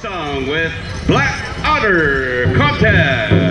song with Black Otter Contest.